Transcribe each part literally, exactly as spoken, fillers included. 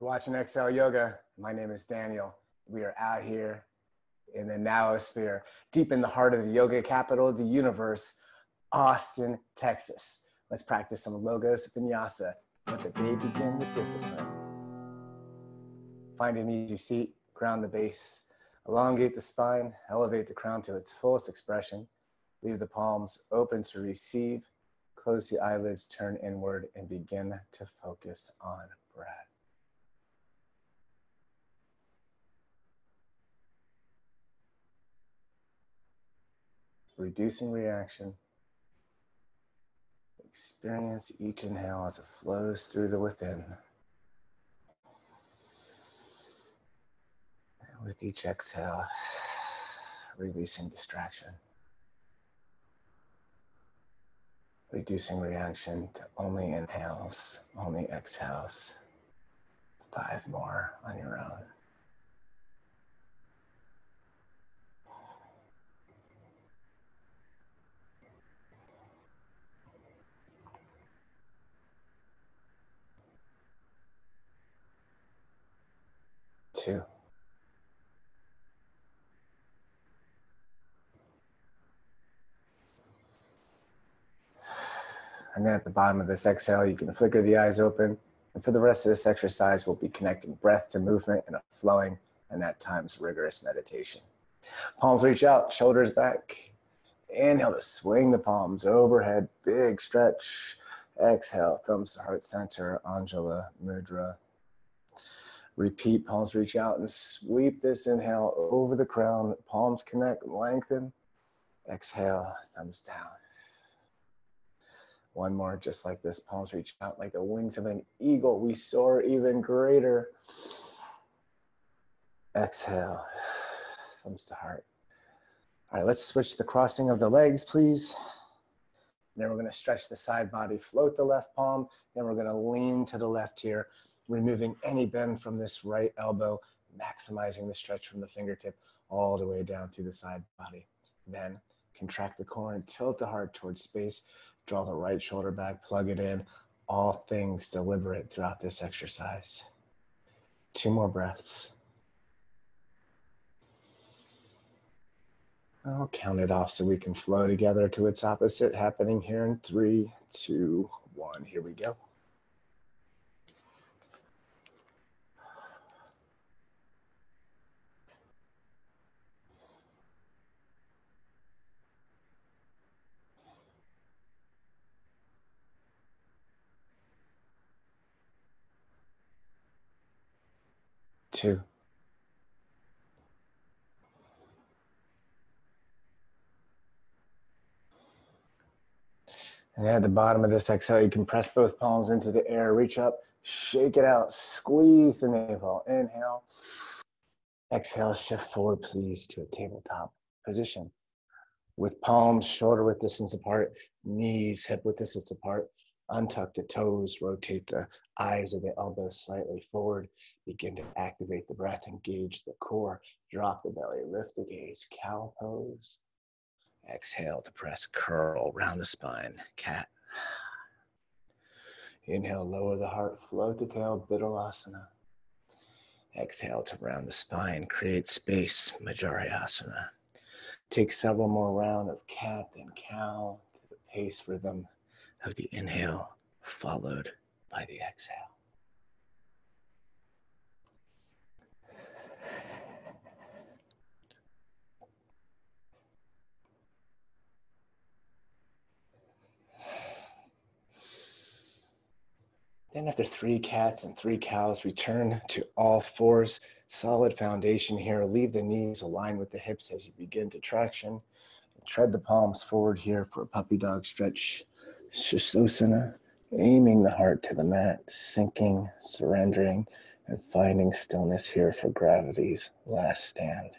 Watching Xhale Yoga. My name is Daniel. We are out here in the Nowosphere, deep in the heart of the yoga capital of the universe, Austin, Texas. Let's practice some Logos Vinyasa. Let the day begin with discipline. Find an easy seat, ground the base, elongate the spine, elevate the crown to its fullest expression. Leave the palms open to receive. Close the eyelids, turn inward, and begin to focus on breath. Reducing reaction. Experience each inhale as it flows through the within. And with each exhale, releasing distraction. Reducing reaction to only inhales, only exhales. Five more on your own. Two. And then at the bottom of this exhale, you can flicker the eyes open. And for the rest of this exercise, we'll be connecting breath to movement and a flowing and at times rigorous meditation. Palms reach out, shoulders back. Inhale to swing the palms overhead, big stretch. Exhale, thumbs to heart center, Anjali Mudra. Repeat, palms reach out and sweep this inhale over the crown. Palms connect, lengthen. Exhale, thumbs down. One more, just like this. Palms reach out like the wings of an eagle. We soar even greater. Exhale, thumbs to heart. All right, let's switch the crossing of the legs, please. Then we're going to stretch the side body, float the left palm. Then we're going to lean to the left here, removing any bend from this right elbow, maximizing the stretch from the fingertip all the way down through the side body. Then contract the core and tilt the heart towards space. Draw the right shoulder back, plug it in. All things deliberate throughout this exercise. Two more breaths. I'll count it off so we can flow together to its opposite, happening here in three, two, one. Here we go. Two. And at the bottom of this exhale, you can press both palms into the air, reach up, shake it out, squeeze the navel. Inhale, exhale, shift forward, please, to a tabletop position. With palms shoulder width distance apart, knees hip width distance apart. Untuck the toes, rotate the eyes of the elbows slightly forward. Begin to activate the breath, engage the core, drop the belly, lift the gaze, cow pose. Exhale to press, curl round the spine, cat. Inhale, lower the heart, float the tail, Bitilasana. Exhale to round the spine, create space, Majariasana. Take several more rounds of cat and cow to the pace rhythm of the inhale followed by the exhale. Then after three cats and three cows, return to all fours, solid foundation here. Leave the knees aligned with the hips as you begin to traction. Tread the palms forward here for a puppy dog stretch. Shishosana, aiming the heart to the mat, sinking, surrendering, and finding stillness here for gravity's last stand.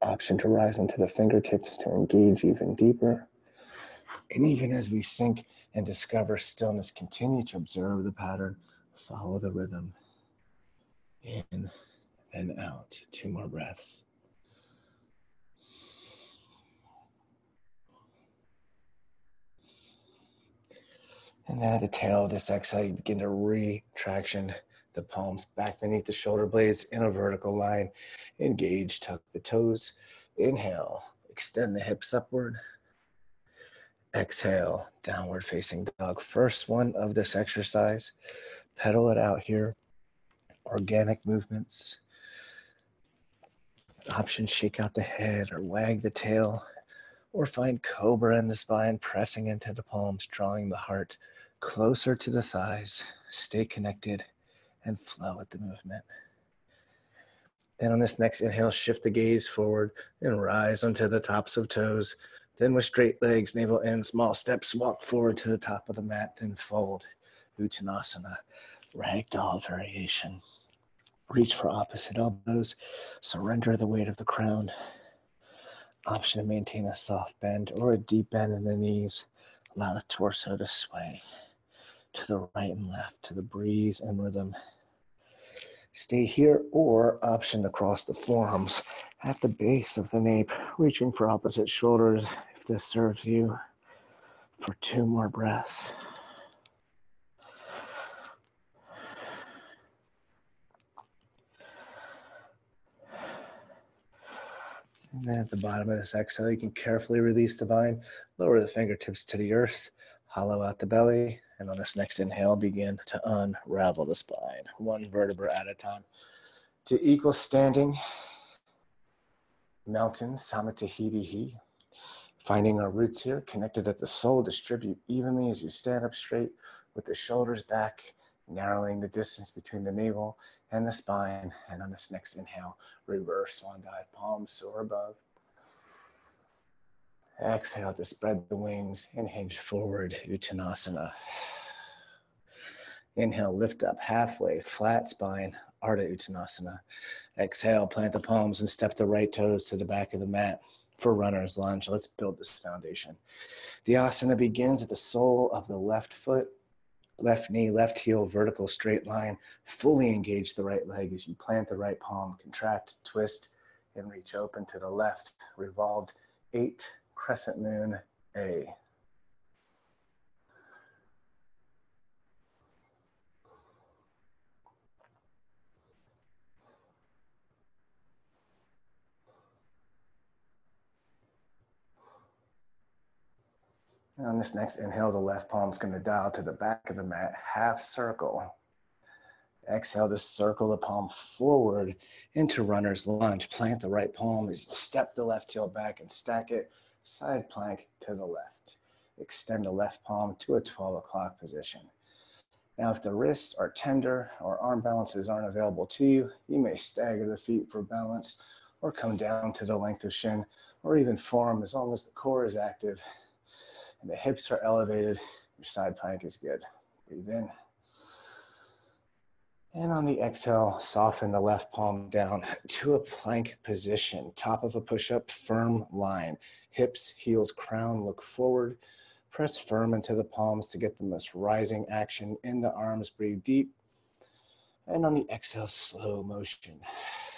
Option to rise into the fingertips to engage even deeper. And even as we sink and discover stillness, continue to observe the pattern, follow the rhythm. In and out, two more breaths. And then at the tail of this exhale, you begin to retraction the palms back beneath the shoulder blades in a vertical line. Engage, tuck the toes. Inhale, extend the hips upward. Exhale, downward facing dog. First one of this exercise. Pedal it out here. Organic movements. Option, shake out the head or wag the tail, or find cobra in the spine, pressing into the palms, drawing the heart closer to the thighs. Stay connected and flow with the movement. Then on this next inhale, shift the gaze forward and rise onto the tops of toes. Then with straight legs, navel in, small steps, walk forward to the top of the mat, then fold. Uttanasana, ragdoll variation. Reach for opposite elbows, surrender the weight of the crown. Option to maintain a soft bend or a deep bend in the knees. Allow the torso to sway to the right and left, to the breeze and rhythm. Stay here, or option to cross the forearms at the base of the nape, reaching for opposite shoulders if this serves you, for two more breaths. And then at the bottom of this exhale, you can carefully release the bind, lower the fingertips to the earth, hollow out the belly, and on this next inhale, begin to unravel the spine, one vertebra at a time. To equal standing mountain, Samatahidihi. Finding our roots here, connected at the sole, distribute evenly as you stand up straight with the shoulders back, narrowing the distance between the navel and the spine. And on this next inhale, reverse swan dive, palms soar above. Exhale to spread the wings and hinge forward, Uttanasana. Inhale, lift up halfway, flat spine, Ardha Uttanasana. Exhale, plant the palms and step the right toes to the back of the mat. For runner's lunge, let's build this foundation. The asana begins at the sole of the left foot. Left knee, left heel, vertical straight line. Fully engage the right leg as you plant the right palm. Contract, twist, and reach open to the left. Revolved eight, crescent moon, A. And on this next inhale, the left palm's going to dial to the back of the mat, half circle. Exhale to circle the palm forward into runner's lunge. Plant the right palm as you step the left heel back and stack it side plank to the left. Extend the left palm to a twelve o'clock position. Now, if the wrists are tender or arm balances aren't available to you, you may stagger the feet for balance or come down to the length of shin or even forearm, as long as the core is active and the hips are elevated, your side plank is good. Breathe in. And on the exhale, soften the left palm down to a plank position. Top of a push-up, firm line. Hips, heels, crown, look forward. Press firm into the palms to get the most rising action in the arms. Breathe deep. And on the exhale, slow motion.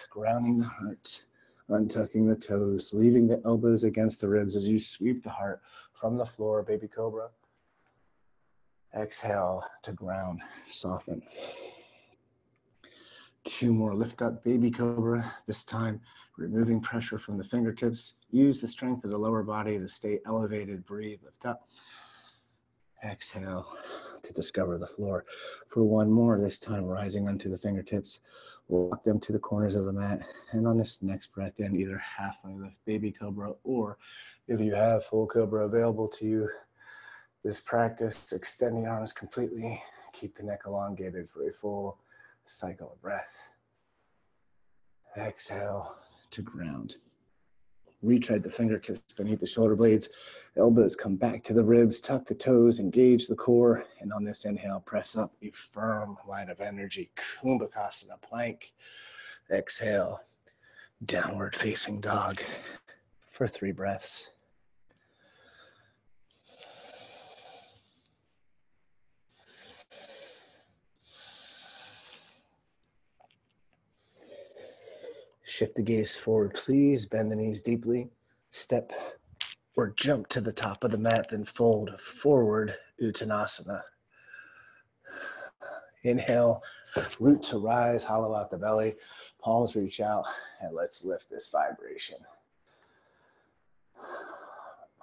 Grounding the heart, untucking the toes, leaving the elbows against the ribs as you sweep the heart from the floor, baby cobra. Exhale to ground, soften. Two more, lift up, baby cobra. This time, removing pressure from the fingertips. Use the strength of the lower body to stay elevated. Breathe, lift up. Exhale to discover the floor. For one more, this time rising onto the fingertips. Walk them to the corners of the mat. And on this next breath in, either halfway lift, baby cobra, or if you have full cobra available to you, this practice, extend the arms completely, keep the neck elongated for a full cycle of breath. Exhale to ground. Retread the fingertips beneath the shoulder blades. Elbows come back to the ribs, tuck the toes, engage the core. And on this inhale, press up a firm line of energy, Kumbhakasana plank. Exhale, downward facing dog for three breaths. Shift the gaze forward, please. Bend the knees deeply. Step or jump to the top of the mat, then fold forward, Uttanasana. Inhale, root to rise, hollow out the belly, palms reach out, and let's lift this vibration.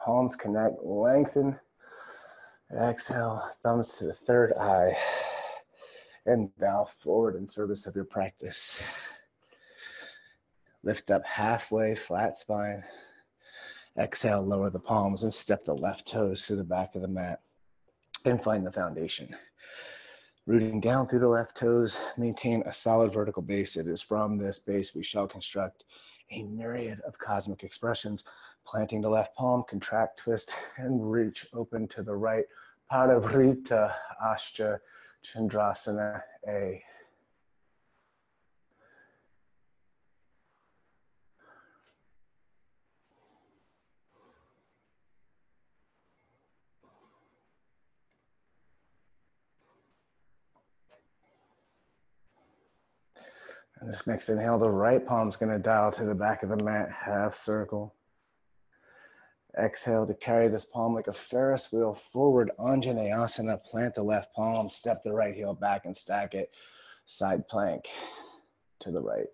Palms connect, lengthen. Exhale, thumbs to the third eye, and bow forward in service of your practice. Lift up halfway, flat spine. Exhale, lower the palms and step the left toes to the back of the mat and find the foundation. Rooting down through the left toes, maintain a solid vertical base. It is from this base we shall construct a myriad of cosmic expressions. Planting the left palm, contract, twist, and reach open to the right. Parivrtta Ashta Chandrasana A. And this next inhale, the right palm's gonna dial to the back of the mat, half circle. Exhale to carry this palm like a Ferris wheel forward, Anjaneyasana, plant the left palm, step the right heel back and stack it, side plank to the right.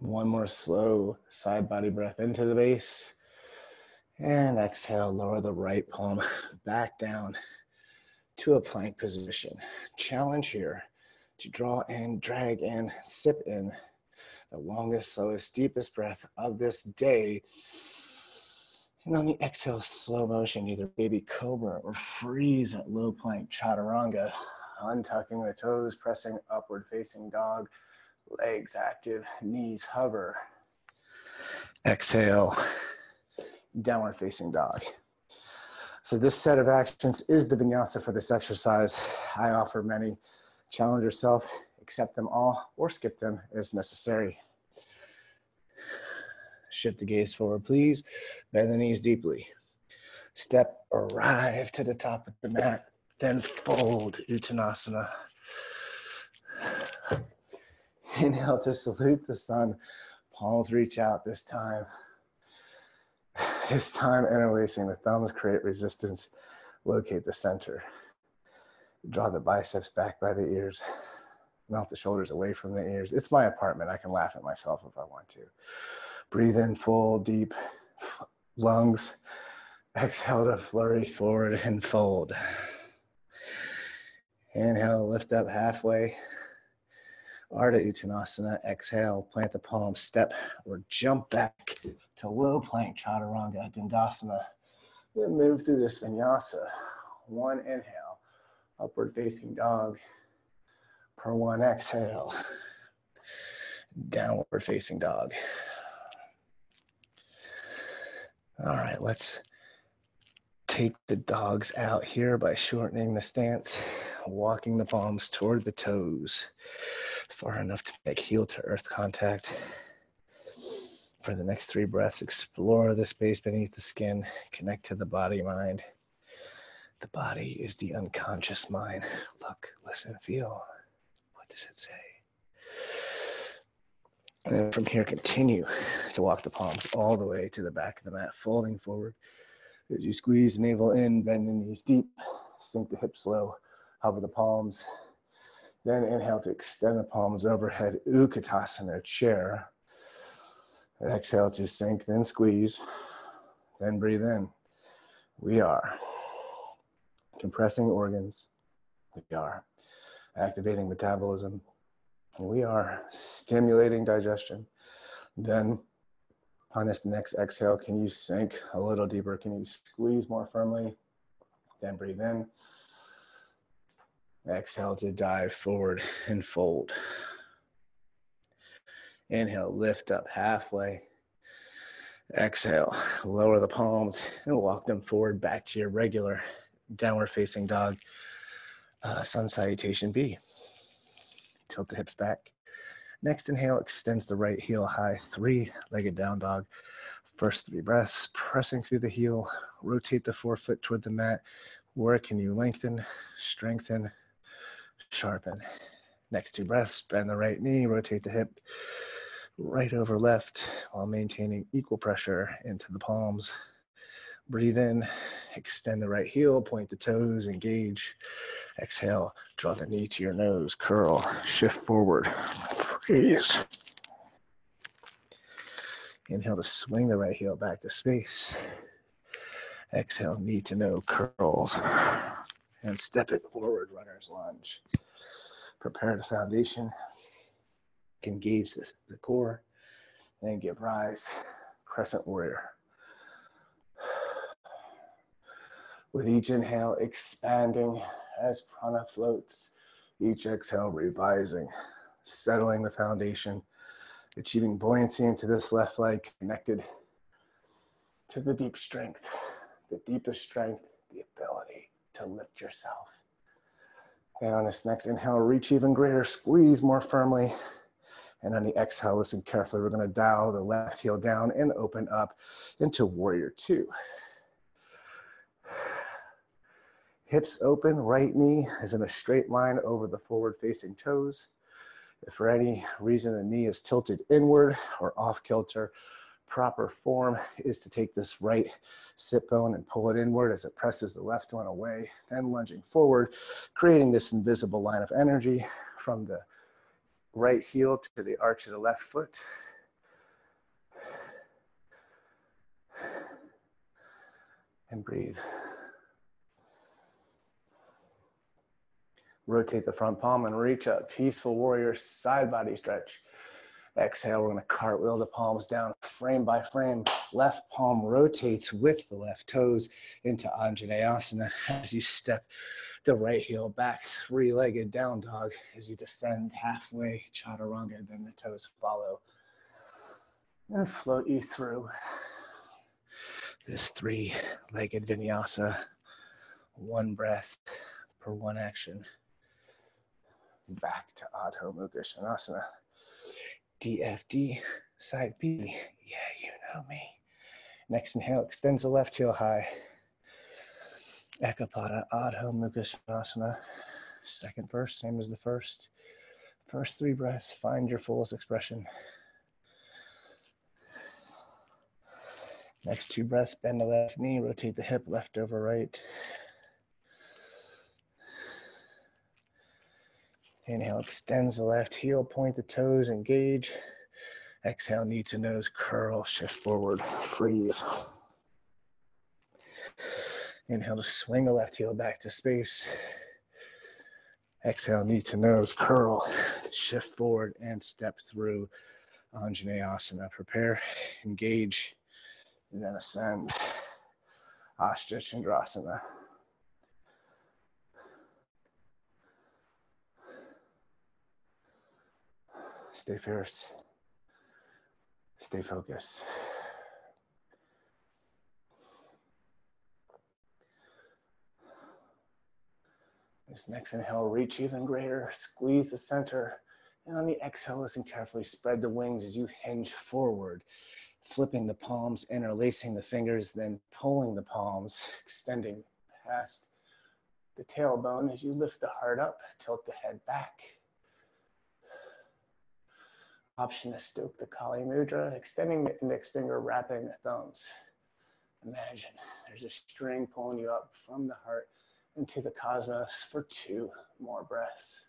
One more slow side body breath into the base. And exhale, lower the right palm back down to a plank position. Challenge here to draw in, drag in, sip in the longest, slowest, deepest breath of this day. And on the exhale, slow motion, either baby cobra or freeze at low plank chaturanga. Untucking the toes, pressing upward facing dog. Legs active, knees hover. Exhale, downward facing dog. So this set of actions is the vinyasa for this exercise. I offer many. Challenge yourself, accept them all, or skip them as necessary. Shift the gaze forward, please. Bend the knees deeply. Step, arrive to the top of the mat, then fold, Uttanasana. Inhale to salute the sun. Palms reach out this time. This time interlacing the thumbs, create resistance. Locate the center. Draw the biceps back by the ears. Melt the shoulders away from the ears. It's my apartment. I can laugh at myself if I want to. Breathe in full, deep lungs. Exhale to flourish forward and fold. Inhale, lift up halfway. Ardha Uttanasana, exhale, plant the palm, step or jump back to low plank, Chaturanga Dandasana. Then move through this vinyasa. One inhale, upward facing dog. Per one exhale, downward facing dog. All right, let's take the dogs out here by shortening the stance, walking the palms toward the toes. Far enough to make heel to earth contact. For the next three breaths, explore the space beneath the skin, connect to the body mind. The body is the unconscious mind. Look, listen, feel. What does it say? And then from here, continue to walk the palms all the way to the back of the mat, folding forward. As you squeeze the navel in, bend the knees deep, sink the hips low, hover the palms. Then inhale to extend the palms overhead, Utkatasana, chair. And exhale to sink, then squeeze, then breathe in. We are. Compressing organs, we are. Activating metabolism, we are. Stimulating digestion. Then on this next exhale, can you sink a little deeper? Can you squeeze more firmly? Then breathe in. Exhale to dive forward and fold. Inhale, lift up halfway. Exhale, lower the palms and walk them forward back to your regular downward facing dog, uh, sun salutation B. Tilt the hips back. Next inhale extends the right heel high, three-legged down dog. First three breaths, pressing through the heel, rotate the forefoot toward the mat. Where can you lengthen, strengthen, sharpen. Next two breaths, bend the right knee, rotate the hip right over left while maintaining equal pressure into the palms. Breathe in, extend the right heel, point the toes, engage. Exhale, draw the knee to your nose, curl, shift forward, freeze. Inhale to swing the right heel back to space. Exhale, knee to nose, curls. And step it forward, runner's lunge. Prepare the foundation. Engage the, the core. Then give rise, crescent warrior. With each inhale, expanding as prana floats. Each exhale, revising, settling the foundation, achieving buoyancy into this left leg, connected to the deep strength, the deepest strength, the ability to lift yourself. And on this next inhale, reach even greater, squeeze more firmly. And on the exhale, listen carefully. We're gonna dial the left heel down and open up into warrior two. Hips open, right knee is in a straight line over the forward facing toes. If for any reason the knee is tilted inward or off kilter, proper form is to take this right sit bone and pull it inward as it presses the left one away, then lunging forward, creating this invisible line of energy from the right heel to the arch of the left foot. And breathe. Rotate the front palm and reach up. Peaceful warrior side body stretch. Exhale, we're gonna cartwheel the palms down frame by frame. Left palm rotates with the left toes into Anjaneyasana as you step the right heel back, three-legged down dog as you descend halfway, chaturanga, then the toes follow. And float you through this three-legged vinyasa, one breath per one action. Back to Adho Mukha Svanasana. D F D, side B, yeah, you know me. Next inhale, extends the left heel high. Ekapada, Adho Mukha Svanasana. Second verse, same as the first. First three breaths, find your fullest expression. Next two breaths, bend the left knee, rotate the hip left over right. Inhale, extends the left heel, point the toes, engage. Exhale, knee to nose, curl, shift forward, freeze. Inhale to swing the left heel back to space. Exhale, knee to nose, curl, shift forward, and step through Anjaneyasana. Prepare, engage, and then ascend. Ashta Chandrasana. Stay fierce, stay focused. This next inhale, reach even greater, squeeze the center. And on the exhale, listen carefully, spread the wings as you hinge forward, flipping the palms, interlacing the fingers, then pulling the palms, extending past the tailbone as you lift the heart up, tilt the head back. Option to stoke the Kali Mudra, extending the index finger, wrapping the thumbs. Imagine there's a string pulling you up from the heart into the cosmos for two more breaths.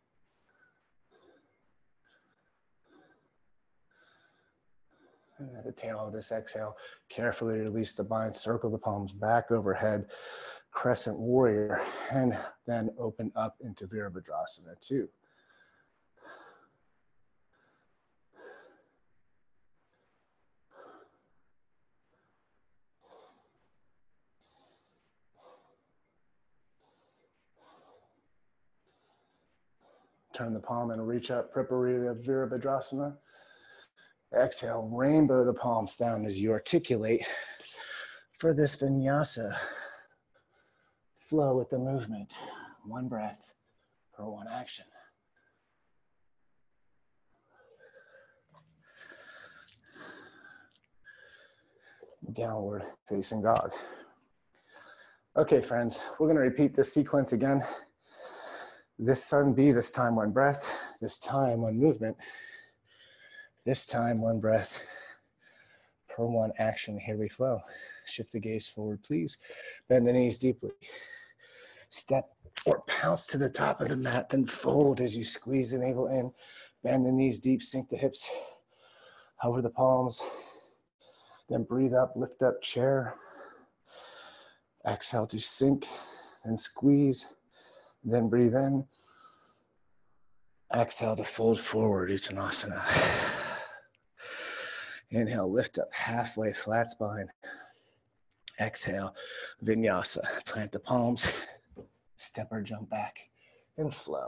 And at the tail of this exhale, carefully release the bind, circle the palms back overhead, crescent warrior, and then open up into Virabhadrasana two. Turn the palm and reach up, Prasarita Virabhadrasana. Exhale, rainbow the palms down as you articulate for this vinyasa. Flow with the movement, one breath per one action. Downward facing dog. Okay, friends, we're gonna repeat this sequence again. this sun be this time one breath, this time one movement, this time one breath per one action. Here we flow. Shift the gaze forward, please. Bend the knees deeply. Step or pounce to the top of the mat, then fold as you squeeze the navel in. Bend the knees deep, sink the hips, hover the palms, then breathe up, lift up, chair. Exhale to sink, then squeeze, then breathe in. Exhale to fold forward, Uttanasana. Inhale, lift up, halfway, flat spine. Exhale, Vinyasa. Plant the palms, step or jump back, and flow.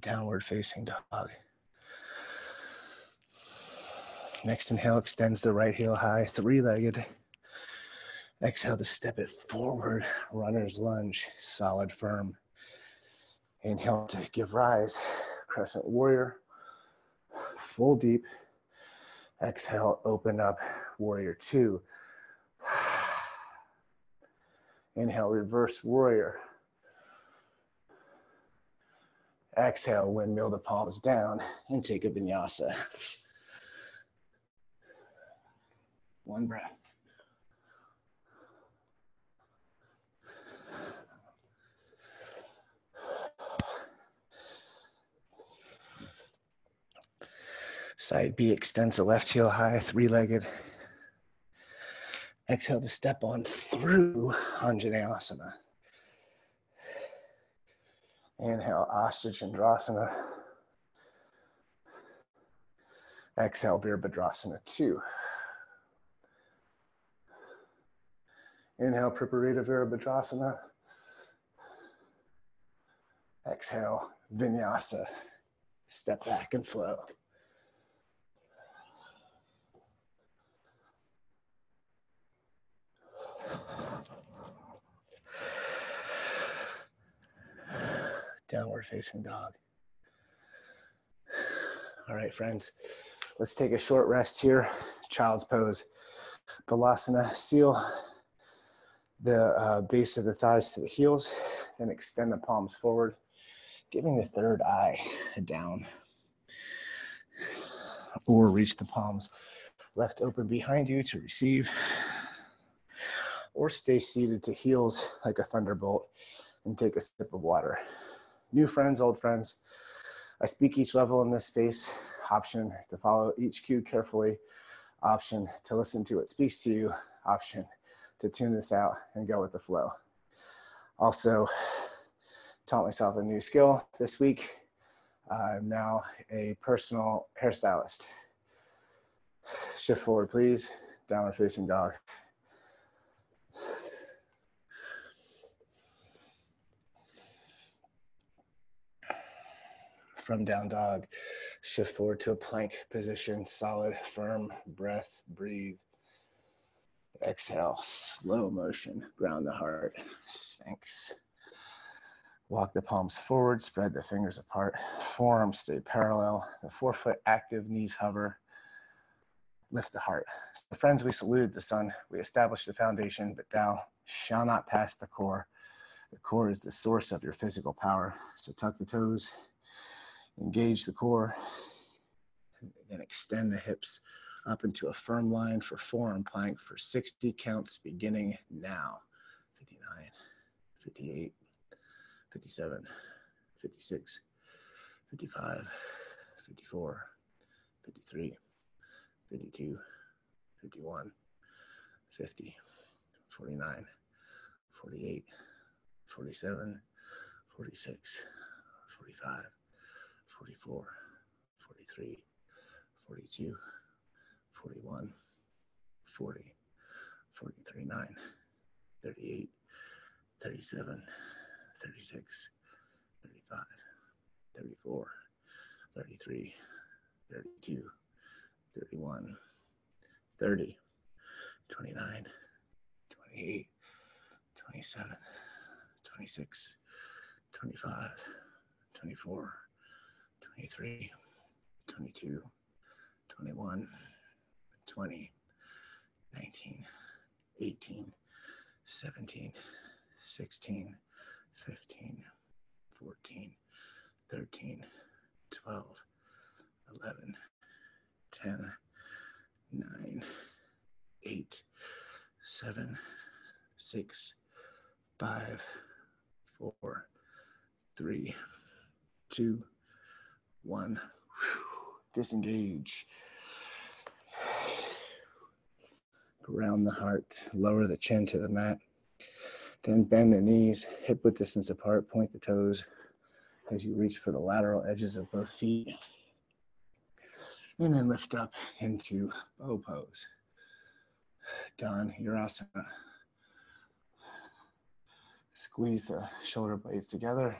Downward facing dog. Next inhale extends the right heel high, three-legged. Exhale to step it forward, runner's lunge, solid, firm. Inhale to give rise, crescent warrior. Full deep. Exhale, open up, warrior two. Inhale, reverse warrior. Exhale, windmill the palms down and take a vinyasa. One breath. Side B extends the left heel high, three-legged. Exhale to step on through Anjaneyasana. Inhale, Ashta Chandrasana. Exhale, Virabhadrasana two. Inhale, Prasarita Padottanasana. Exhale, Vinyasa. Step back and flow. Downward facing dog. All right, friends, let's take a short rest here. Child's pose. Balasana, seal the uh, base of the thighs to the heels, then extend the palms forward, giving the third eye a down. Or reach the palms left open behind you to receive. Or stay seated to heels like a thunderbolt and take a sip of water. New friends, old friends, I speak each level in this space. Option to follow each cue carefully. Option to listen to what speaks to you. Option to tune this out and go with the flow. Also, taught myself a new skill this week. I'm now a personal hairstylist. Shift forward, please. Downward facing dog. From down dog, shift forward to a plank position, solid, firm, breath, breathe. Exhale, slow motion, ground the heart, sphinx. Walk the palms forward, spread the fingers apart, forearms stay parallel, the forefoot active, knees hover, lift the heart. So friends, we saluted the sun, we established the foundation, but thou shall not pass the core. The core is the source of your physical power, so tuck the toes, engage the core, and then extend the hips up into a firm line for forearm plank for sixty counts beginning now. fifty-nine, fifty-eight, fifty-seven, fifty-eight, fifty-two, fifty-one, fifty, forty-nine, forty-eight, forty-seven, forty-six, forty-five, forty-four, forty-three, forty-two, forty-one, forty, forty-three, forty-two, thirty-one, thirty-eight, thirty-seven, thirty-six, thirty-five, thirty-four, thirty-three, thirty-two, thirty-one, thirty, twenty-nine, twenty-eight, twenty-seven, twenty-six, twenty-five, twenty-four, twenty-three, twenty-two, twenty-one, twenty, nineteen, eighteen, seventeen, sixteen, fifteen, fourteen, thirteen, twelve, eleven, ten, nine, eight, seven, six, five, four, three, two, one. Disengage. Ground the heart, lower the chin to the mat, then bend the knees, hip width distance apart, point the toes as you reach for the lateral edges of both feet, and then lift up into bow pose. Dandasana. Squeeze the shoulder blades together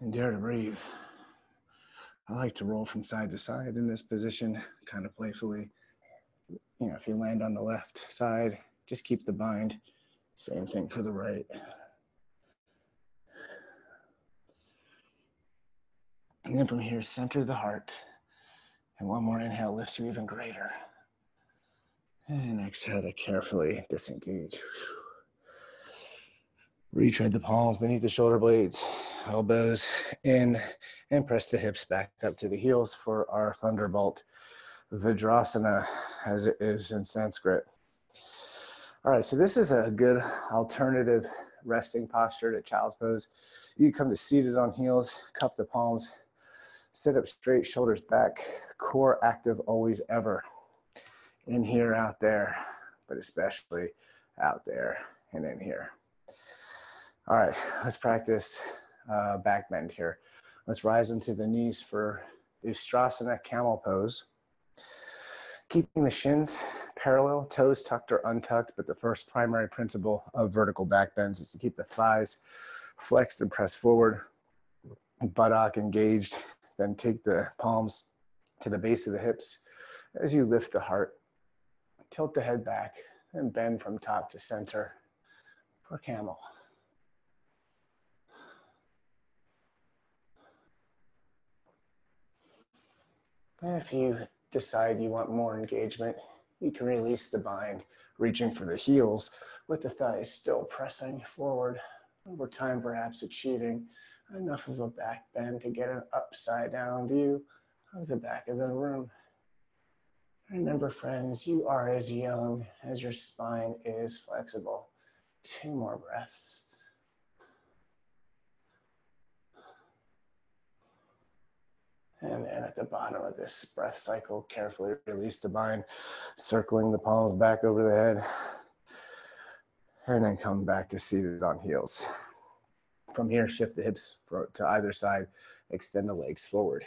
and dare to breathe. I like to roll from side to side in this position, kind of playfully. You know, if you land on the left side, just keep the bind. Same thing for the right. And then from here, center the heart. And one more inhale lifts you even greater. And exhale to carefully disengage. Retread the palms beneath the shoulder blades, elbows in, and press the hips back up to the heels for our Thunderbolt Virabhadrasana, as it is in Sanskrit. All right, so this is a good alternative resting posture to child's pose. You come to seated on heels, cup the palms, sit up straight, shoulders back, core active always, ever. In here, out there, but especially out there and in here. All right, let's practice uh, back bend here. Let's rise into the knees for Ustrasana camel pose. Keeping the shins parallel, toes tucked or untucked, but the first primary principle of vertical back bends is to keep the thighs flexed and pressed forward, buttock engaged, then take the palms to the base of the hips as you lift the heart. Tilt the head back and bend from top to center for camel. And if you decide you want more engagement, you can release the bind, reaching for the heels with the thighs still pressing forward. Over time, perhaps achieving enough of a back bend to get an upside down view of the back of the room. Remember, friends, you are as young as your spine is flexible. Two more breaths. And then at the bottom of this breath cycle, carefully release the bind, circling the palms back over the head. And then come back to seated on heels. From here, shift the hips to either side, extend the legs forward.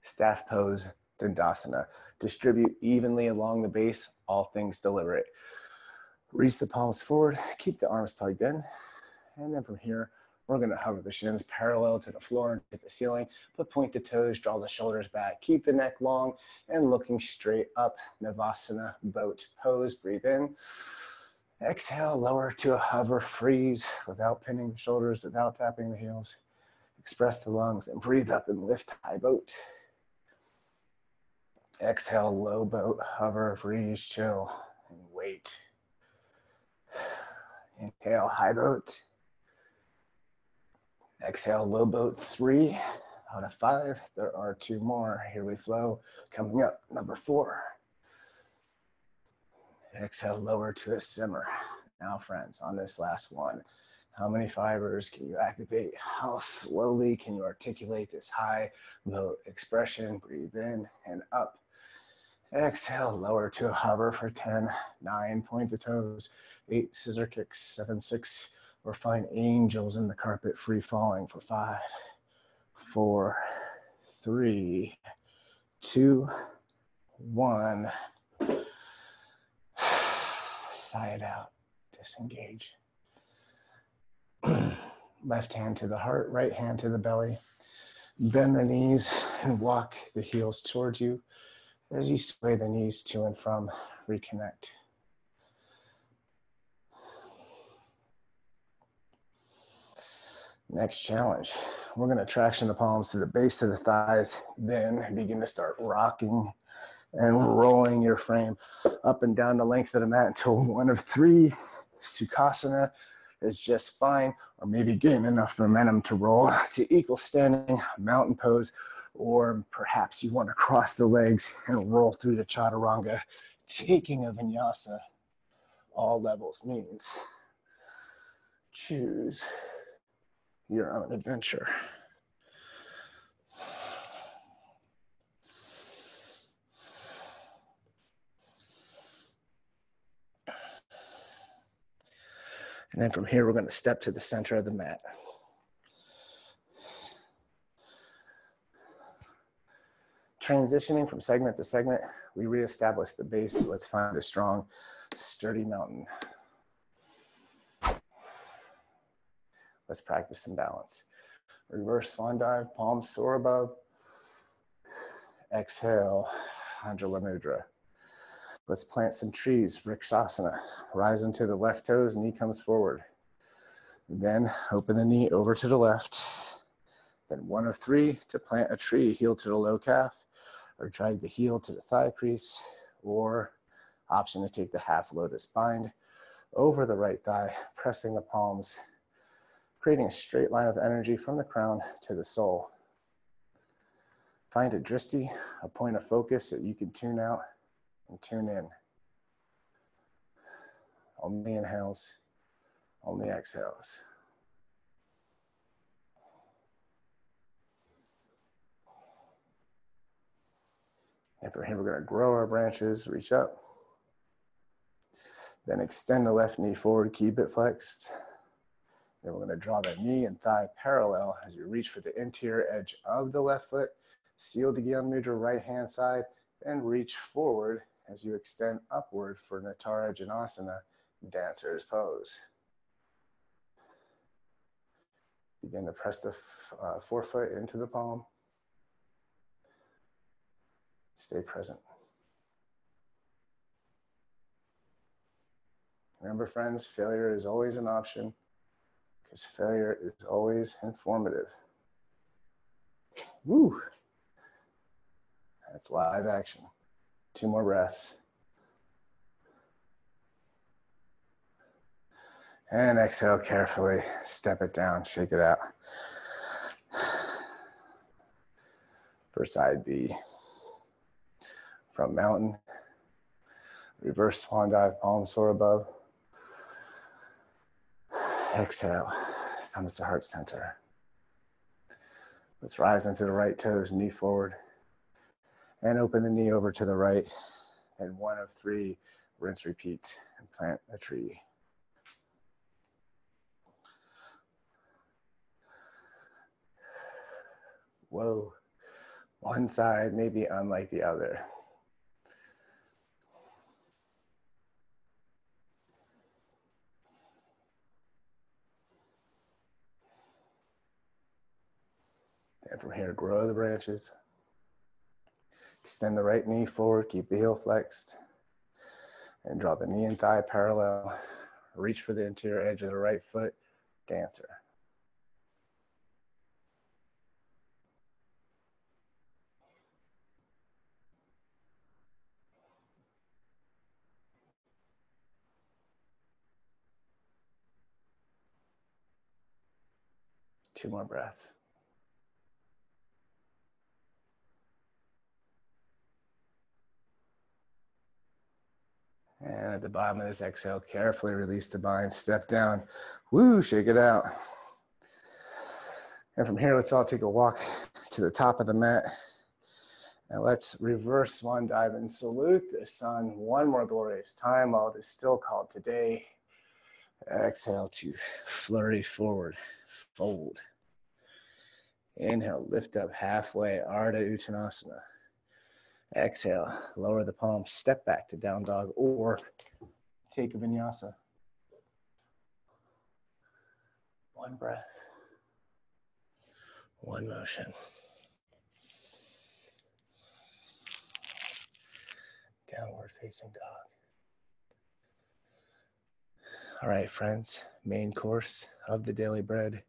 Staff pose, Dandasana. Distribute evenly along the base, all things deliberate. Reach the palms forward, keep the arms plugged in. And then from here, we're going to hover the shins parallel to the floor and hit the ceiling, but point the toes, draw the shoulders back, keep the neck long, and looking straight up, Navasana, boat pose, breathe in. Exhale, lower to a hover, freeze, without pinning the shoulders, without tapping the heels. Express the lungs and breathe up and lift, high boat. Exhale, low boat, hover, freeze, chill, and wait. Inhale, high boat. Exhale, low boat, three out of five. There are two more. Here we flow. Coming up, number four. Exhale, lower to a simmer. Now, friends, on this last one, how many fibers can you activate? How slowly can you articulate this high boat expression? Breathe in and up. Exhale, lower to a hover for ten, nine, point the toes, eight, scissor kicks, seven, six, or find angels in the carpet free falling for five, four, three, two, one. Sigh it out, disengage. Left hand to the heart, right hand to the belly. Bend the knees and walk the heels towards you. As you sway the knees to and from, reconnect. Next challenge, we're going to traction the palms to the base of the thighs, then begin to start rocking and rolling your frame up and down the length of the mat until one of three. Sukhasana is just fine, or maybe gain enough momentum to roll to equal standing mountain pose, or perhaps you want to cross the legs and roll through to chaturanga, taking a vinyasa. All levels means choose your own adventure. And then from here, we're going to step to the center of the mat. Transitioning from segment to segment, we reestablish the base. So let's find a strong, sturdy mountain. Let's practice some balance. Reverse swan dive, palms soar above. Exhale, Anjali Mudra. Let's plant some trees, Vrikshasana. Rise into the left toes, knee comes forward. Then open the knee over to the left. Then one of three to plant a tree, heel to the low calf, or drag the heel to the thigh crease, or option to take the half lotus bind over the right thigh, pressing the palms, creating a straight line of energy from the crown to the sole. Find a drishti, a point of focus that you can tune out and tune in. Only inhales, only exhales. And from here, we're going to grow our branches, reach up. Then extend the left knee forward, keep it flexed. Then we're going to draw the knee and thigh parallel as you reach for the interior edge of the left foot. Seal the Gyan Mudra, right hand side, and reach forward as you extend upward for Natara Janasana, dancer's pose. Begin to press the uh, forefoot into the palm. Stay present. Remember, friends, failure is always an option. Because failure is always informative. Woo! That's live action. Two more breaths. And exhale carefully. Step it down, shake it out. For side B. From mountain, reverse swan dive, palms soar above. Exhale, thumbs to heart center. Let's rise into the right toes, knee forward, and open the knee over to the right. And one of three, rinse, repeat, and plant a tree. Whoa, one side may be unlike the other. And from here, grow the branches. Extend the right knee forward, keep the heel flexed. And draw the knee and thigh parallel. Reach for the interior edge of the right foot, dancer. Two more breaths. And at the bottom of this exhale, carefully release the bind, step down, woo, shake it out. And from here, let's all take a walk to the top of the mat. And let's reverse swan dive and salute the sun one more glorious time while it is still called today. Exhale to flurry forward, fold. Inhale, lift up halfway, Ardha Uttanasana. Exhale, lower the palms, step back to down dog, or take a vinyasa. One breath, one motion. Downward facing dog. All right, friends, main course of the daily bread.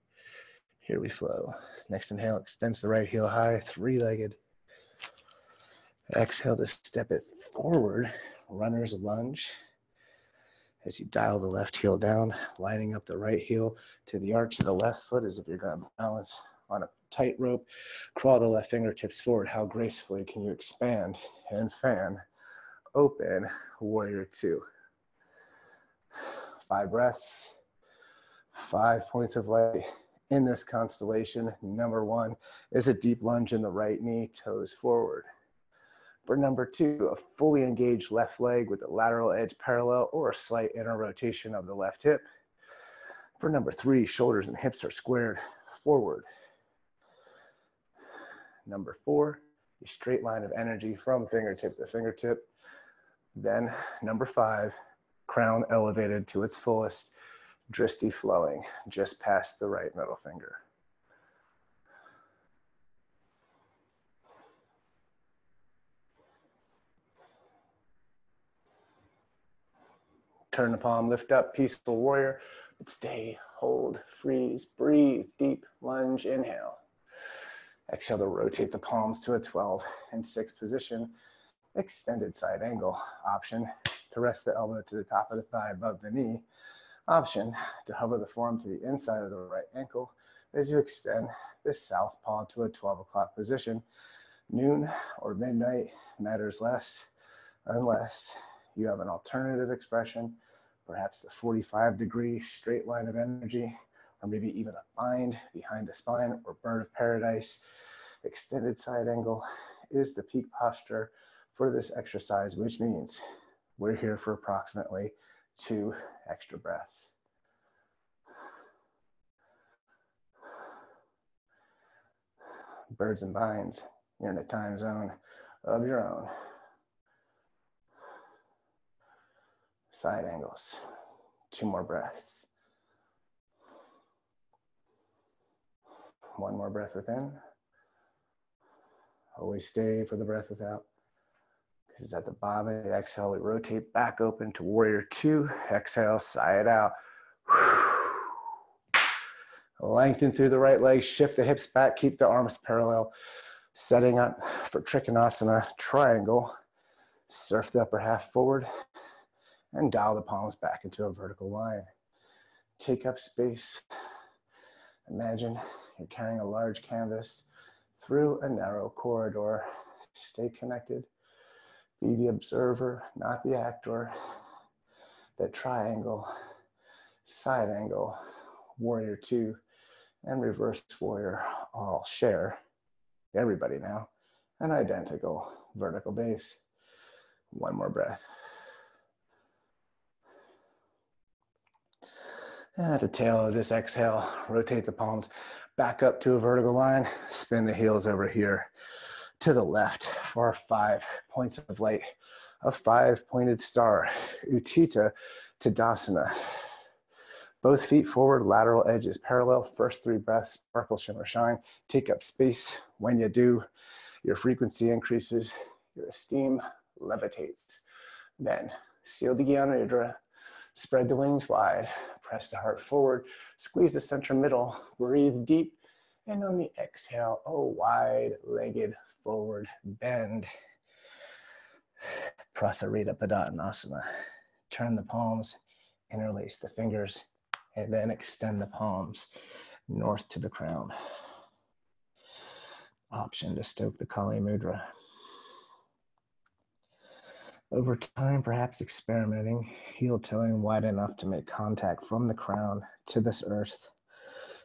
Here we flow. Next inhale, extends the right heel high, three-legged. Exhale to step it forward, runner's lunge. As you dial the left heel down, lining up the right heel to the arch of the left foot as if you're going to balance on a tightrope. Crawl the left fingertips forward. How gracefully can you expand and fan open? Warrior two. Five breaths, five points of light. In this constellation, number one is a deep lunge in the right knee, toes forward. For number two, a fully engaged left leg with the lateral edge parallel or a slight inner rotation of the left hip. For number three, shoulders and hips are squared forward. Number four, a straight line of energy from fingertip to fingertip. Then number five, crown elevated to its fullest. Drishti flowing just past the right middle finger. Turn the palm, lift up, peaceful warrior. But stay, hold, freeze, breathe, deep lunge, inhale. Exhale to rotate the palms to a twelve and six position. Extended side angle. Option to rest the elbow to the top of the thigh above the knee. Option to hover the forearm to the inside of the right ankle as you extend this south paw to a twelve o'clock position. Noon or midnight matters less unless you have an alternative expression, perhaps the forty-five degree straight line of energy, or maybe even a bind behind the spine or bird of paradise. Extended side angle is the peak posture for this exercise, which means we're here for approximately two extra breaths. Birds and vines, you're in a time zone of your own. Side angles, two more breaths. One more breath within. Always stay for the breath without. This is at the bottom of the exhale. We rotate back open to warrior two. Exhale, sigh it out. Lengthen through the right leg. Shift the hips back. Keep the arms parallel. Setting up for Trikonasana triangle. Surf the upper half forward. And dial the palms back into a vertical line. Take up space. Imagine you're carrying a large canvas through a narrow corridor. Stay connected. Be the observer, not the actor. That triangle, side angle, warrior two, and reverse warrior all share, everybody now, an identical vertical base. One more breath. At the tail of this exhale, rotate the palms back up to a vertical line, spin the heels over here to the left for five points of light, a five-pointed star, Utita Tadasana. Both feet forward, lateral edges parallel. First three breaths, sparkle, shimmer, shine. Take up space. When you do, your frequency increases, your esteem levitates. Then, seal the Gyan Mudra, spread the wings wide, press the heart forward, squeeze the center middle, breathe deep, and on the exhale, a wide-legged forward bend. Prasarita Padottanasana. Turn the palms, interlace the fingers, and then extend the palms north to the crown. Option to stoke the Kali Mudra. Over time, perhaps experimenting, heel toeing wide enough to make contact from the crown to this earth.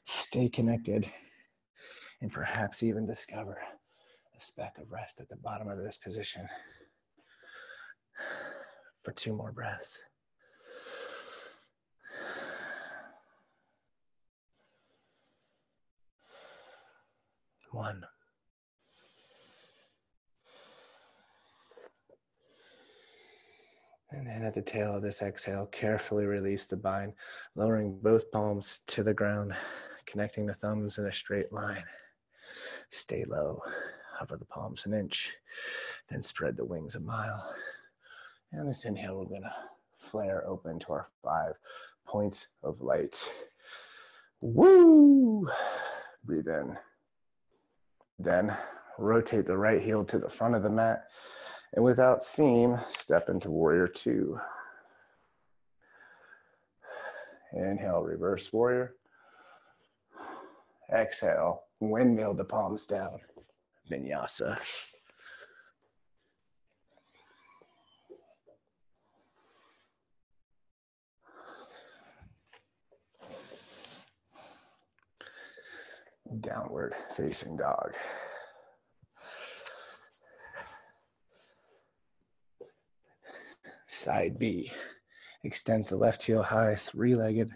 Stay connected, and perhaps even discover a speck of rest at the bottom of this position for two more breaths. One. And then at the tail of this exhale, carefully release the bind, lowering both palms to the ground, connecting the thumbs in a straight line. Stay low, hover the palms an inch, then spread the wings a mile. And this inhale, we're gonna flare open to our five points of light. Woo! Breathe in. Then rotate the right heel to the front of the mat, and without seam, step into warrior two. Inhale, reverse warrior. Exhale, windmill the palms down, vinyasa. Downward facing dog. Side B. Extends the left heel high, three-legged.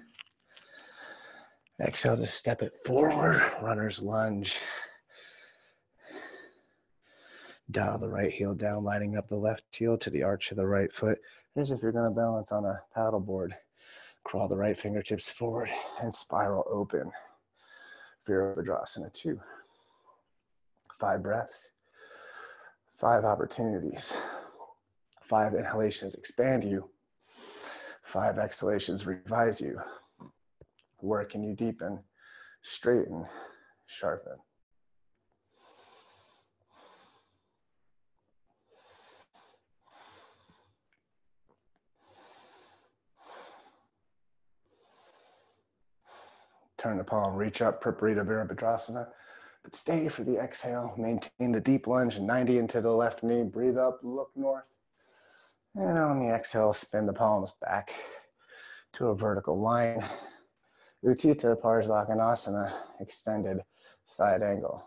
Exhale to step it forward, runner's lunge. Dial the right heel down, lining up the left heel to the arch of the right foot, as if you're gonna balance on a paddle board. Crawl the right fingertips forward and spiral open. Virabhadrasana two. Five breaths, five opportunities. Five inhalations expand you. Five exhalations revise you. Where can you deepen, straighten, sharpen? Turn the palm, reach up, Prasarita Virabhadrasana, but stay for the exhale. Maintain the deep lunge, ninety into the left knee. Breathe up, look north. And on the exhale, spin the palms back to a vertical line. Utita Parsvakonasana, extended side angle.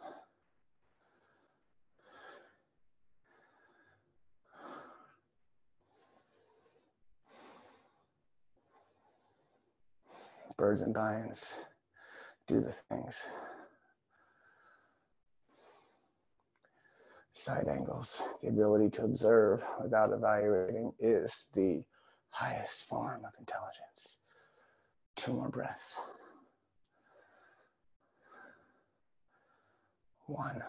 Birds and vines, do the things. Side angles, the ability to observe without evaluating is the highest form of intelligence. Two more breaths. One.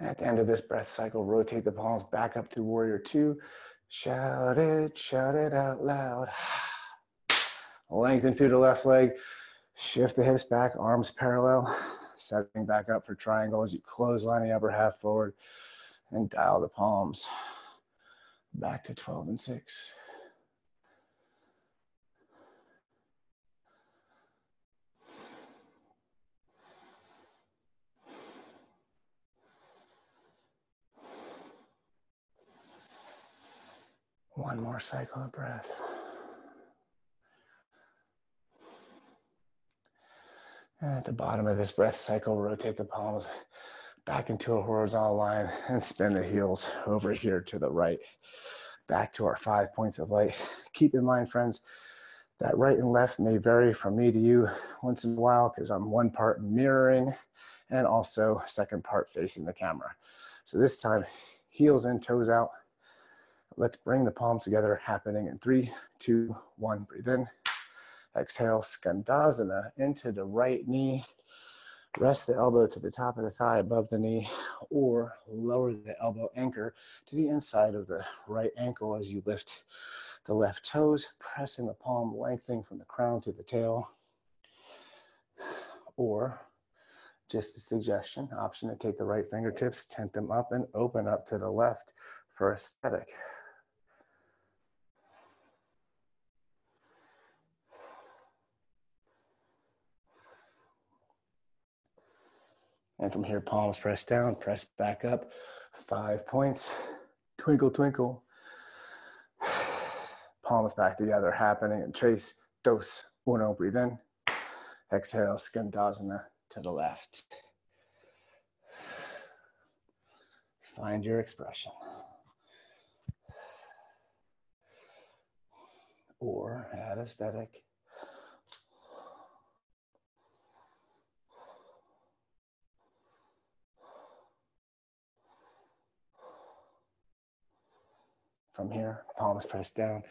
At the end of this breath cycle, rotate the palms back up through warrior two. Shout it, shout it out loud. Lengthen through the left leg. Shift the hips back, arms parallel. Setting back up for triangle as you clothesline the upper half forward and dial the palms back to twelve and six. One more cycle of breath. At the bottom of this breath cycle, rotate the palms back into a horizontal line and spin the heels over here to the right. Back to our five points of light. Keep in mind, friends, that right and left may vary from me to you once in a while because I'm one part mirroring and also second part facing the camera. So this time, heels in, toes out. Let's bring the palms together, happening in three, two, one. Breathe in. Exhale, Skandasana into the right knee. Rest the elbow to the top of the thigh above the knee, or lower the elbow anchor to the inside of the right ankle as you lift the left toes, pressing the palm, lengthening from the crown to the tail. Or, just a suggestion, option to take the right fingertips, tent them up, and open up to the left for aesthetic. And from here, palms press down, press back up. Five points. Twinkle, twinkle. Palms back together, happening in tres, dos, uno. Breathe in. Exhale, Skandasana to the left. Find your expression. Or add aesthetic. From here, palms press down,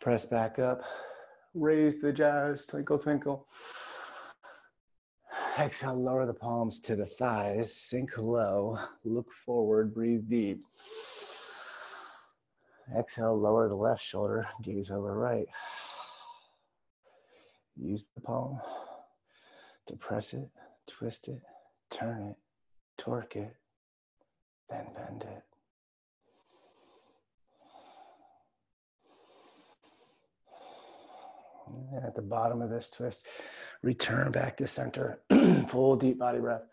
press back up, raise the jazz, twinkle, twinkle. Exhale, lower the palms to the thighs, sink low, look forward, breathe deep. Exhale, lower the left shoulder, gaze over right. Use the palm to press it, twist it, turn it, torque it, then bend it. And at the bottom of this twist, return back to center. Full deep body breath.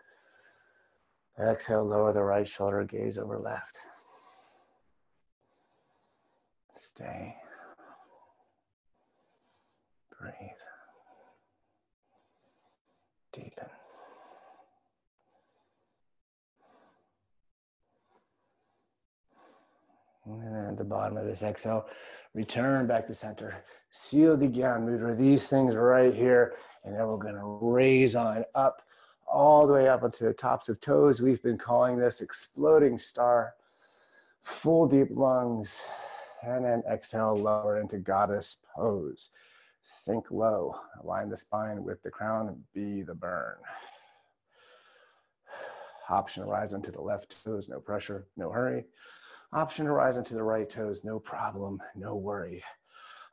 Exhale, lower the right shoulder, gaze over left. Stay. Breathe. Deepen. And then at the bottom of this exhale, return back to center. Seal the Gyan Mudra, these things right here. And then we're gonna raise on up, all the way up onto the tops of toes. We've been calling this exploding star. Full deep lungs. And then exhale, lower into goddess pose. Sink low, align the spine with the crown, be the burn. Option to rise onto the left toes, no pressure, no hurry. Option to rise onto the right toes, no problem, no worry.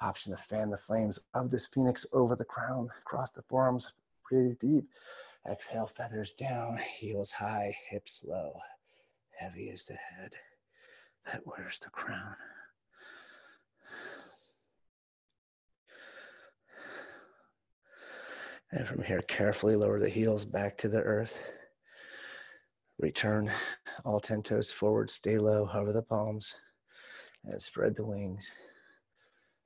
Option to fan the flames of this phoenix over the crown, cross the forearms, breathe deep. Exhale, feathers down, heels high, hips low. Heavy is the head that wears the crown. And from here, carefully lower the heels back to the earth. Return all ten toes forward, stay low, hover the palms, and spread the wings.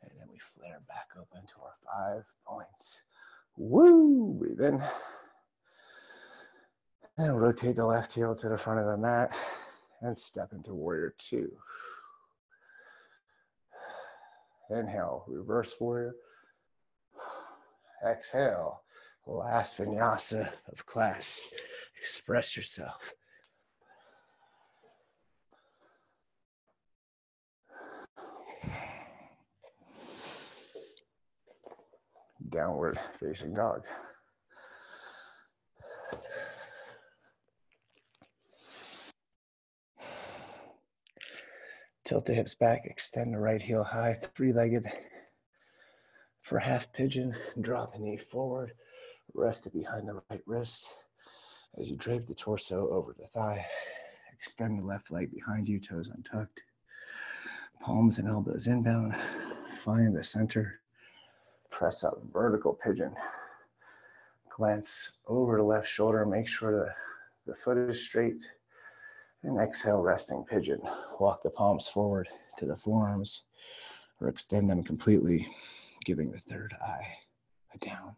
And then we flare back open to our five points. Woo! Breathe in. And rotate the left heel to the front of the mat and step into warrior two. Inhale, reverse warrior. Exhale, last vinyasa of class. Express yourself. Downward facing dog. Tilt the hips back, extend the right heel high, three-legged. For half pigeon, draw the knee forward, rest it behind the right wrist. As you drape the torso over the thigh, extend the left leg behind you, toes untucked, palms and elbows inbound, find the center, press up, vertical pigeon. Glance over the left shoulder, make sure the, the foot is straight, and exhale, resting pigeon. Walk the palms forward to the forearms, or extend them completely, giving the third eye a down.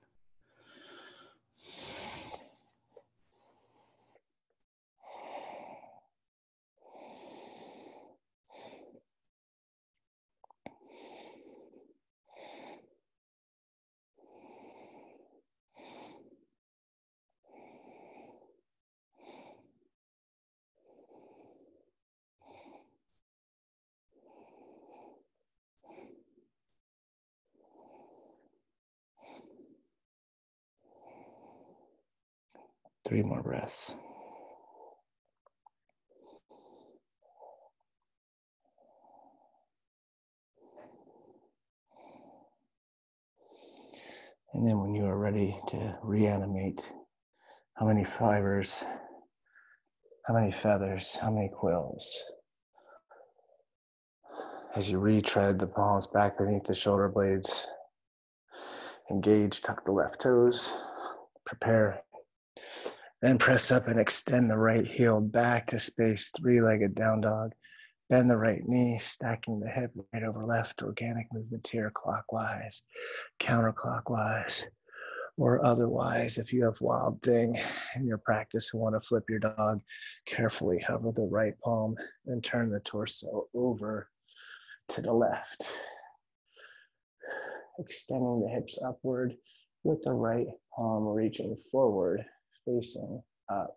Three more breaths. And then when you are ready to reanimate, how many fibers, how many feathers, how many quills? As you retread the palms back beneath the shoulder blades, engage, tuck the left toes, prepare. Then press up and extend the right heel back to space, three-legged down dog. Bend the right knee, stacking the hip right over left. Organic movements here, clockwise, counterclockwise, or otherwise. If you have Wild Thing in your practice and want to flip your dog, carefully hover the right palm and turn the torso over to the left. Extending the hips upward with the right palm reaching forward. Facing up.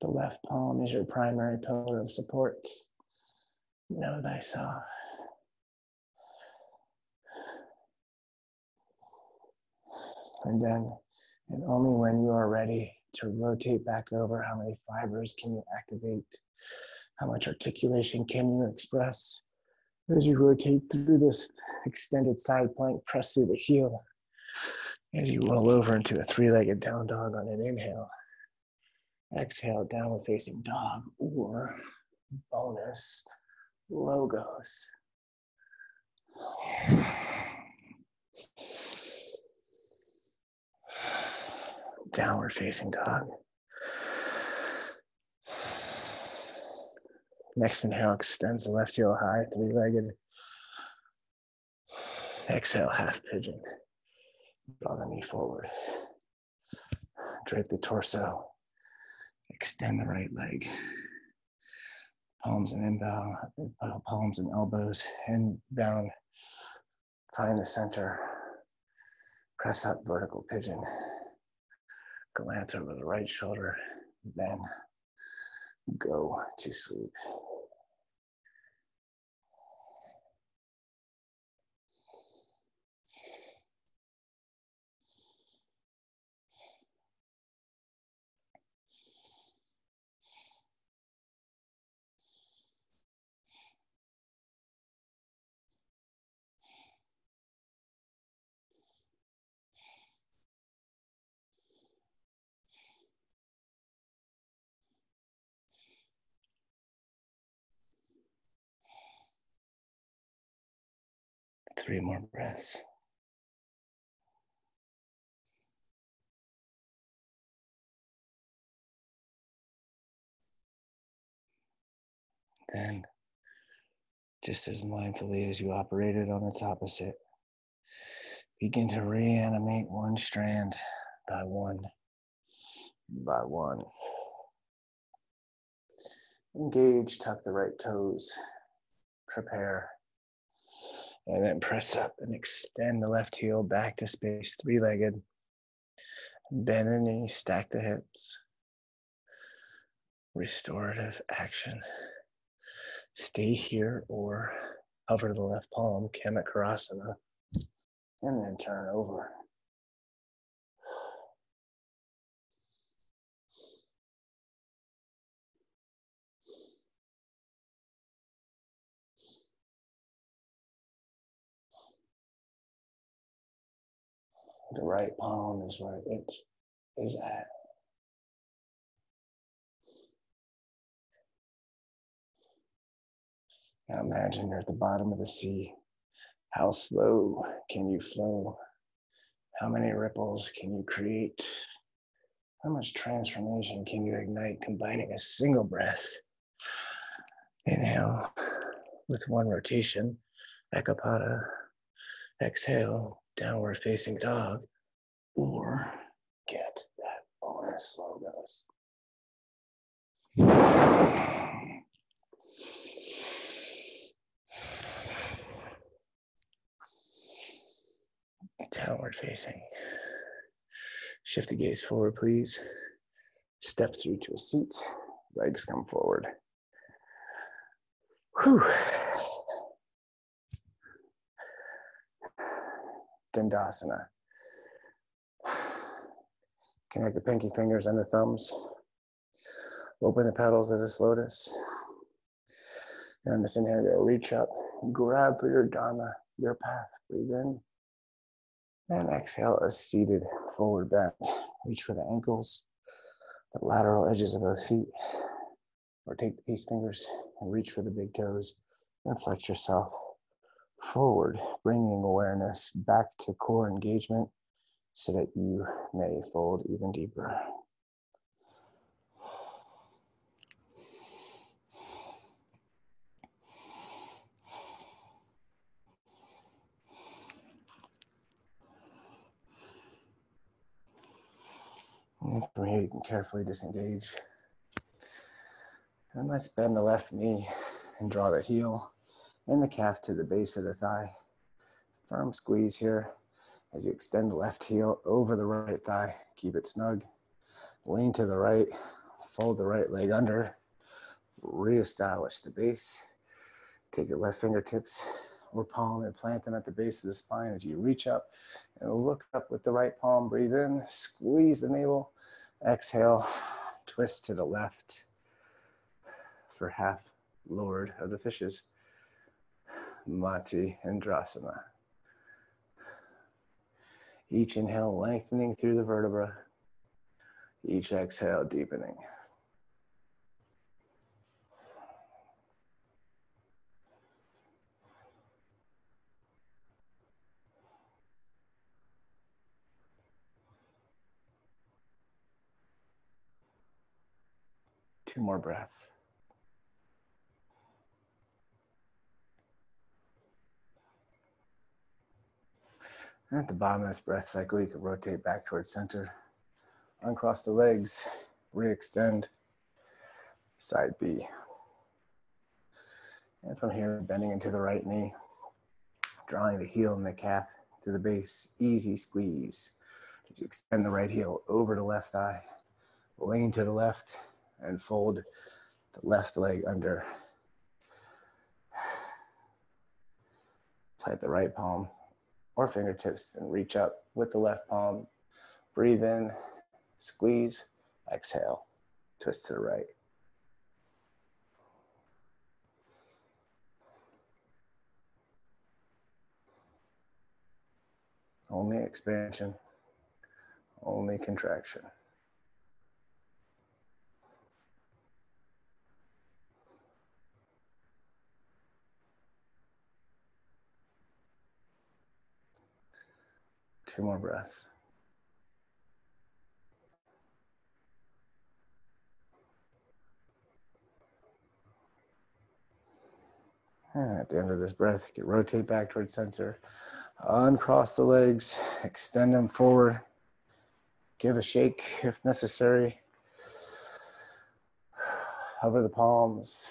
The left palm is your primary pillar of support. Know thyself. And then, and only when you are ready to rotate back over, how many fibers can you activate? How much articulation can you express? As you rotate through this extended side plank, press through the heel. As you roll over into a three-legged down dog on an inhale. Exhale, downward facing dog, or bonus, Logos. Downward facing dog. Next inhale extends the left heel high, three-legged. Exhale, half pigeon. Draw the knee forward. Drape the torso. Extend the right leg. Palms and inbound, palms and elbows inbound. Find the center. Press up, vertical pigeon. Glance over the right shoulder, then go to sleep. Three more breaths. Then, just as mindfully as you operated on its opposite, begin to reanimate one strand by one, by one. Engage, tuck the right toes, prepare. And then press up and extend the left heel back to space, three-legged. Bend the knee, stack the hips. Restorative action. Stay here or hover the left palm, Kamatkarasana, and then turn over. The right palm is where it is at. Now imagine you're at the bottom of the sea. How slow can you flow? How many ripples can you create? How much transformation can you ignite combining a single breath? Inhale with one rotation, Ekapada. Exhale, downward facing dog, or get that bonus Logos. Downward facing. Shift the gaze forward, please. Step through to a seat. Legs come forward. Whew. Dandasana. Connect the pinky fingers and the thumbs. Open the petals of this lotus. And on this inhale, go reach up, grab for your dharma, your path. Breathe in. And exhale, a seated forward bend. Reach for the ankles, the lateral edges of both feet. Rotate the peace fingers and reach for the big toes and flex yourself forward, bringing awareness back to core engagement so that you may fold even deeper. And from here, you can carefully disengage. And let's bend the left knee and draw the heel and the calf to the base of the thigh. Firm squeeze here as you extend the left heel over the right thigh. Keep it snug. Lean to the right, fold the right leg under, reestablish the base. Take the left fingertips or palm and plant them at the base of the spine as you reach up and look up with the right palm. Breathe in, squeeze the navel. Exhale, twist to the left. for half Lord of the Fishes, Matsi Andrasana. Each inhale lengthening through the vertebra, each exhale deepening. Two more breaths. At the bottom of this breath cycle, you can rotate back towards center, uncross the legs, re-extend, side B. And from here, bending into the right knee, drawing the heel and the calf to the base, easy squeeze. As you extend the right heel over the left thigh, lean to the left, and fold the left leg under. Tight the right palm or fingertips and reach up with the left palm. Breathe in, squeeze, exhale, twist to the right. Only expansion, only contraction. Two more breaths. And at the end of this breath, you can rotate back towards center, uncross the legs, extend them forward, give a shake if necessary, hover the palms,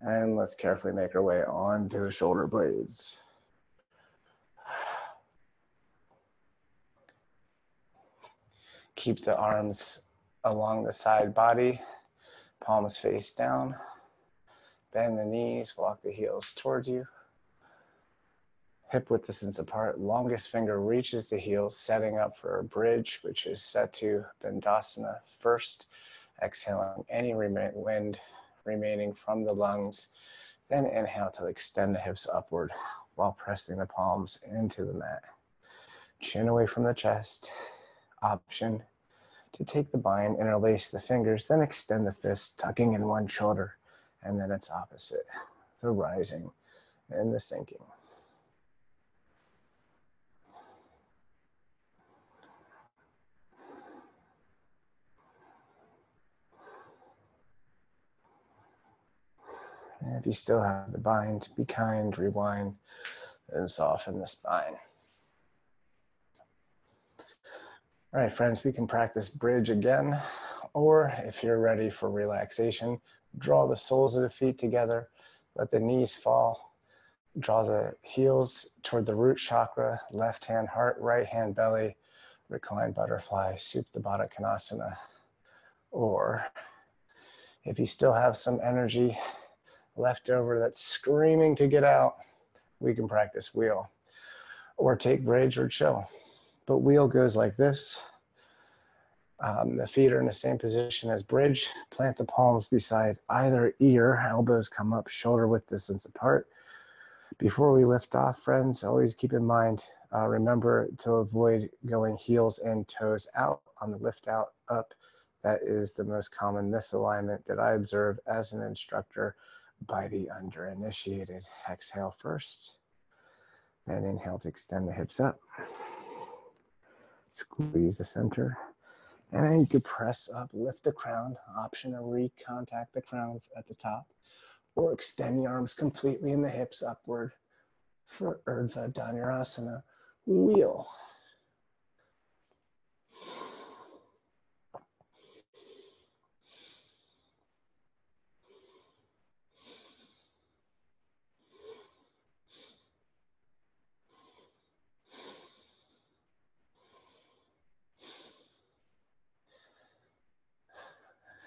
and let's carefully make our way onto the shoulder blades. Keep the arms along the side body, palms face down. Bend the knees, walk the heels toward you. Hip width distance apart, longest finger reaches the heel, setting up for a bridge, which is set to Dandasana first, exhaling any rem- wind remaining from the lungs. Then inhale to extend the hips upward while pressing the palms into the mat. Chin away from the chest. Option to take the bind, interlace the fingers, then extend the fist, tucking in one shoulder, and then its opposite, the rising and the sinking. And if you still have the bind, be kind, rewind, and soften the spine. All right, friends, we can practice bridge again, or if you're ready for relaxation, draw the soles of the feet together, let the knees fall, draw the heels toward the root chakra, left hand heart, right hand belly, recline butterfly, Supta Baddha Konasana. Or if you still have some energy left over that's screaming to get out, we can practice wheel, or take bridge or chill. But wheel goes like this. Um, the feet are in the same position as bridge. Plant the palms beside either ear. Elbows come up, shoulder width distance apart. Before we lift off, friends, always keep in mind, uh, remember to avoid going heels and toes out on the lift out up. That is the most common misalignment that I observe as an instructor by the under-initiated. Exhale first, then inhale to extend the hips up. Squeeze the center, and then you can press up, lift the crown, option to recontact the crown at the top, or extend the arms completely and the hips upward for Ardha Uttanasana, wheel.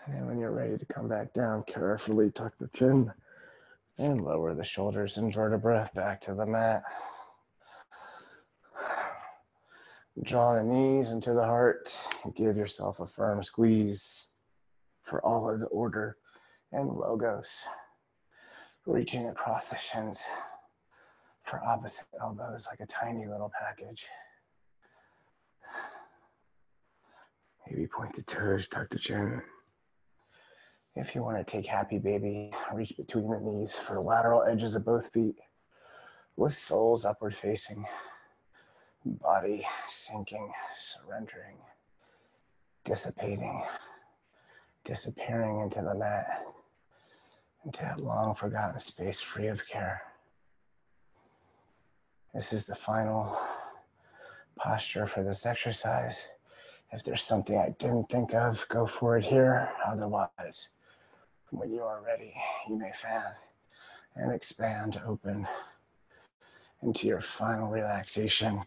And when you're ready to come back down, carefully tuck the chin and lower the shoulders and vertebrae back to the mat. Draw the knees into the heart and give yourself a firm squeeze for all of the order and Logos. Reaching across the shins for opposite elbows like a tiny little package. Maybe point the toes, tuck the chin. If you want to take happy baby, reach between the knees for lateral edges of both feet with soles upward facing, body sinking, surrendering, dissipating, disappearing into the mat, into that long forgotten space free of care. This is the final posture for this exercise. If there's something I didn't think of, go for it here. Otherwise, when you are ready, you may fan and expand open into your final relaxation.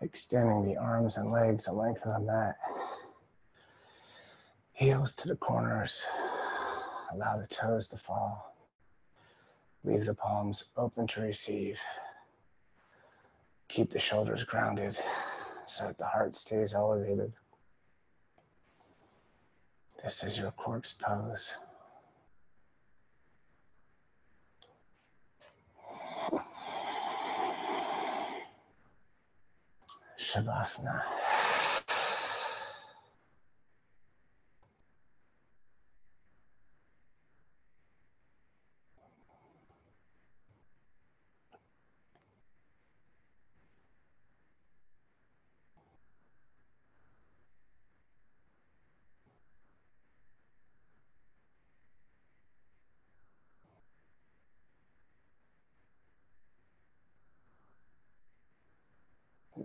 Extending the arms and legs and length of the mat. Heels to the corners. Allow the toes to fall. Leave the palms open to receive. Keep the shoulders grounded so that the heart stays elevated. This is your corpse pose. Shavasana.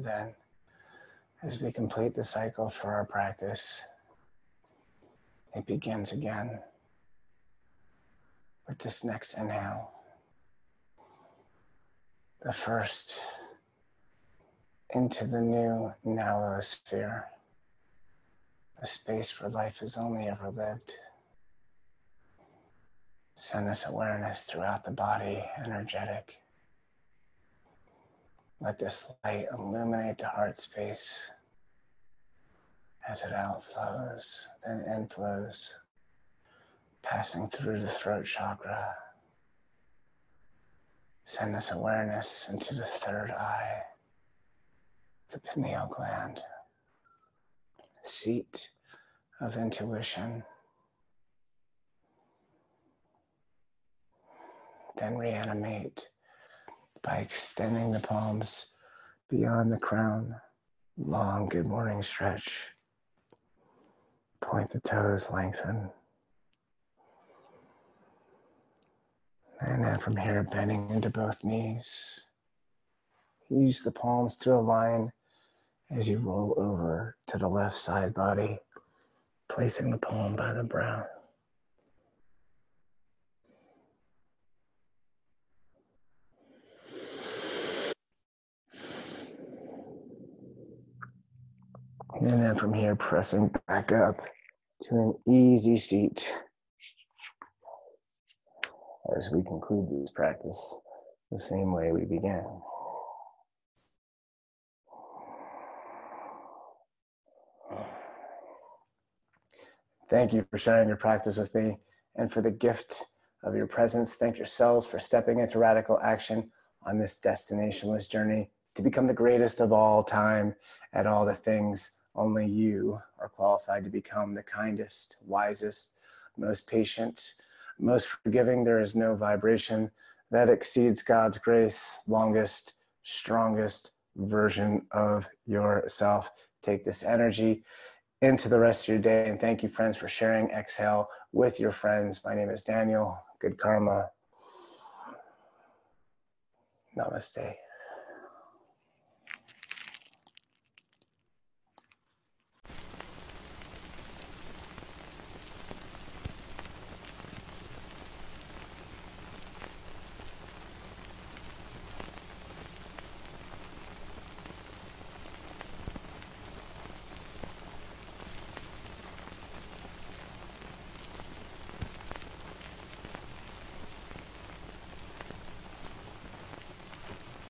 Then, as we complete the cycle for our practice, it begins again with this next inhale. The first into the new Nowosphere, a space where life is only ever lived. Send us awareness throughout the body, energetic. Let this light illuminate the heart space as it outflows, then inflows, passing through the throat chakra. Send this awareness into the third eye, the pineal gland, seat of intuition. Then reanimate by extending the palms beyond the crown. Long good morning stretch. Point the toes, lengthen. And then from here, bending into both knees. Use the palms to align as you roll over to the left side body, placing the palm by the brow. And then from here, pressing back up to an easy seat as we conclude this practice the same way we began. Thank you for sharing your practice with me and for the gift of your presence. Thank yourselves for stepping into radical action on this destinationless journey to become the greatest of all time at all the things only you are qualified to become, the kindest, wisest, most patient, most forgiving. There is no vibration that exceeds God's grace, longest, strongest version of yourself. Take this energy into the rest of your day. And thank you, friends, for sharing Exhale with your friends. My name is Daniel. Good karma. Namaste.